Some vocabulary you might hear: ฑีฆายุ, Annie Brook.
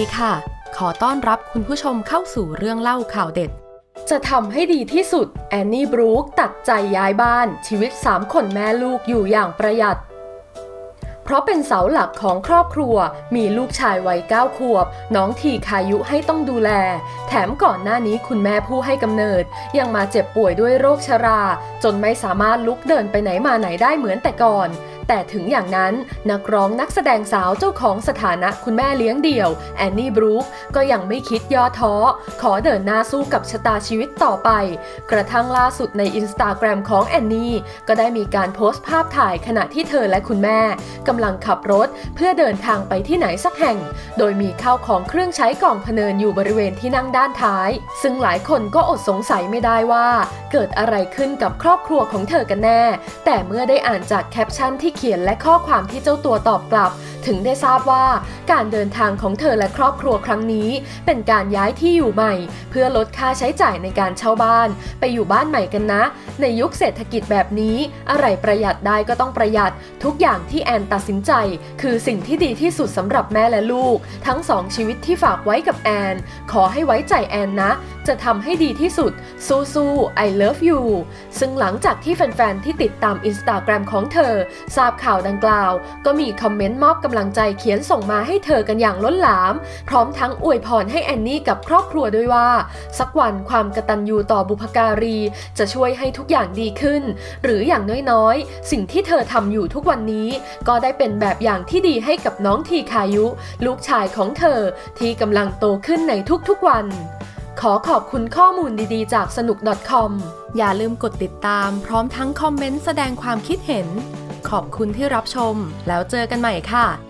ดีค่ะขอต้อนรับคุณผู้ชมเข้าสู่เรื่องเล่าข่าวเด็ดจะทำให้ดีที่สุดแอนนี่บรูคตัดใจย้ายบ้านชีวิต3คนแม่ลูกอยู่อย่างประหยัดเพราะเป็นเสาหลักของครอบครัวมีลูกชายวัย9ขวบน้องทีคายุให้ต้องดูแลแถมก่อนหน้านี้คุณแม่ผู้ให้กำเนิดยังมาเจ็บป่วยด้วยโรคชราจนไม่สามารถลุกเดินไปไหนมาไหนได้เหมือนแต่ก่อนแต่ถึงอย่างนั้นนักร้องนักแสดงสาวเจ้าของสถานะคุณแม่เลี้ยงเดี่ยวแอนนี่บรูคก็ยังไม่คิดย่อท้อขอเดินหน้าสู้กับชะตาชีวิตต่อไปกระทั่งล่าสุดใน Instagram ของแอนนี่ก็ได้มีการโพสต์ภาพถ่ายขณะที่เธอและคุณแม่กำลังขับรถเพื่อเดินทางไปที่ไหนสักแห่งโดยมีข้าวของเครื่องใช้กองพเนินอยู่บริเวณที่นั่งด้านท้ายซึ่งหลายคนก็อดสงสัยไม่ได้ว่าเกิดอะไรขึ้นกับครอบครัวของเธอกันแน่แต่เมื่อได้อ่านจากแคปชั่นที่เขียนและข้อความที่เจ้าตัวตอบกลับถึงได้ทราบว่าการเดินทางของเธอและครอบครัวครั้งนี้เป็นการย้ายที่อยู่ใหม่เพื่อลดค่าใช้จ่ายในการเช่าบ้านไปอยู่บ้านใหม่กันนะในยุคเศรษฐกิจแบบนี้อะไรประหยัดได้ก็ต้องประหยัดทุกอย่างที่แอนตัดสินใจคือสิ่งที่ดีที่สุดสำหรับแม่และลูกทั้งสองชีวิตที่ฝากไว้กับแอนขอให้ไว้ใจแอนนะจะทำให้ดีที่สุดสู้ๆ I love you ซึ่งหลังจากที่แฟนๆที่ติดตาม Instagram ของเธอทราบข่าวดังกล่าวก็มีคอมเมนต์มอบกำลังใจเขียนส่งมาให้เธอกันอย่างล้นหลามพร้อมทั้งอวยพรให้แอนนี่กับครอบครัวด้วยว่าสักวันความกตัญญูต่อบุพการีจะช่วยให้ทุกอย่างดีขึ้นหรืออย่างน้อยๆสิ่งที่เธอทำอยู่ทุกวันนี้ก็ได้เป็นแบบอย่างที่ดีให้กับน้องทีคายุลูกชายของเธอที่กำลังโตขึ้นในทุกๆวันขอขอบคุณข้อมูลดีๆจากสนุก .com อย่าลืมกดติดตามพร้อมทั้งคอมเมนต์แสดงความคิดเห็นขอบคุณที่รับชมแล้วเจอกันใหม่ค่ะ